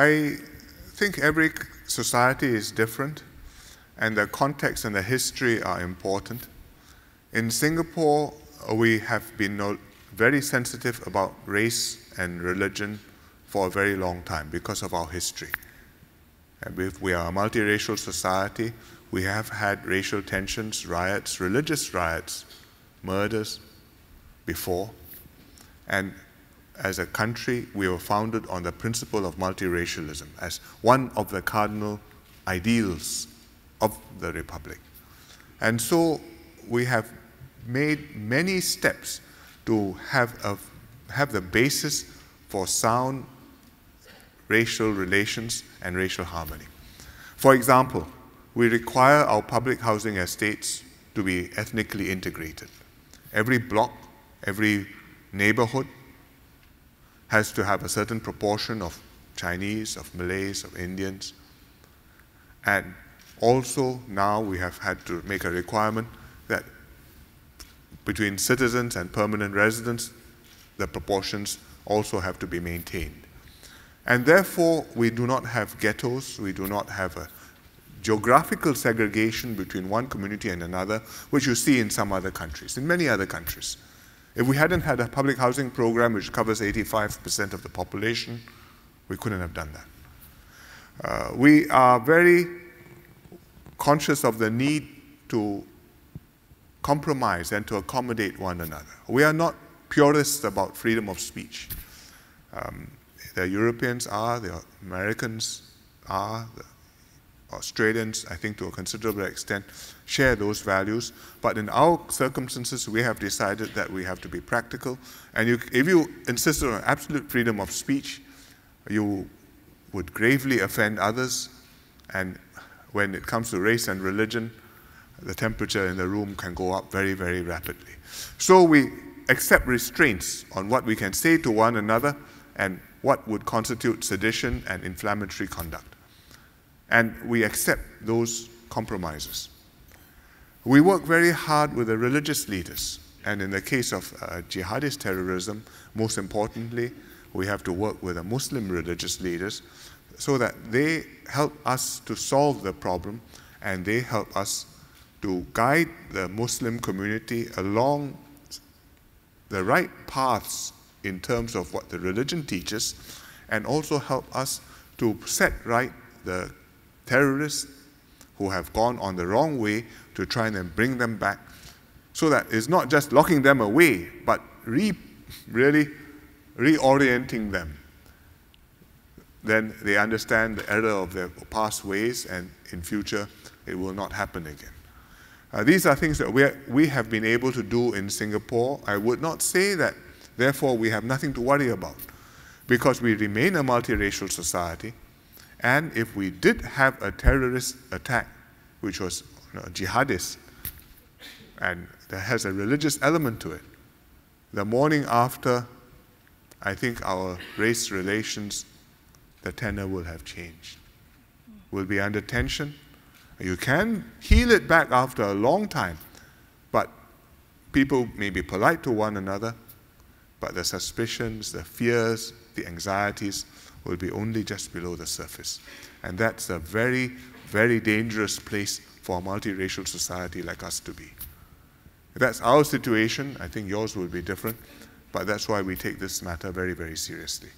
I think every society is different, and the context and the history are important. In Singapore, we have been very sensitive about race and religion for a very long time because of our history. And if we are a multiracial society, we have had racial tensions, riots, religious riots, murders before. And as a country, we were founded on the principle of multiracialism as one of the cardinal ideals of the Republic. And so we have made many steps to have the basis for sound racial relations and racial harmony. For example, we require our public housing estates to be ethnically integrated. Every block, every neighborhood has to have a certain proportion of Chinese, of Malays, of Indians. And also now we have had to make a requirement that between citizens and permanent residents, the proportions also have to be maintained. And therefore, we do not have ghettos, we do not have a geographical segregation between one community and another, which you see in some other countries, in many other countries. If we hadn't had a public housing program which covers 85% of the population, we couldn't have done that. We are very conscious of the need to compromise and to accommodate one another. We are not purists about freedom of speech. The Europeans are, the Americans are, the Australians, I think to a considerable extent, share those values. But in our circumstances, we have decided that we have to be practical. And if you insisted on absolute freedom of speech, you would gravely offend others. And when it comes to race and religion, the temperature in the room can go up very, very rapidly. So we accept restraints on what we can say to one another and what would constitute sedition and inflammatory conduct. And we accept those compromises. We work very hard with the religious leaders. And in the case of jihadist terrorism, most importantly, we have to work with the Muslim religious leaders so that they help us to solve the problem and they help us to guide the Muslim community along the right paths in terms of what the religion teaches, and also help us to set right the terrorists who have gone on the wrong way, to try and bring them back, so that it's not just locking them away, but really reorienting them. Then they understand the error of their past ways, and in future it will not happen again. These are things that we have been able to do in Singapore. I would not say that, therefore, we have nothing to worry about, because we remain a multiracial society. And if we did have a terrorist attack, which was jihadist, and that has a religious element to it, the morning after, I think our race relations, the tenor will have changed. We'll be under tension. You can heal it back after a long time, but people may be polite to one another, but the suspicions, the fears, the anxieties will be only just below the surface. And that's a very, very dangerous place for a multiracial society like us to be. If that's our situation, I think yours will be different, but that's why we take this matter very, very seriously.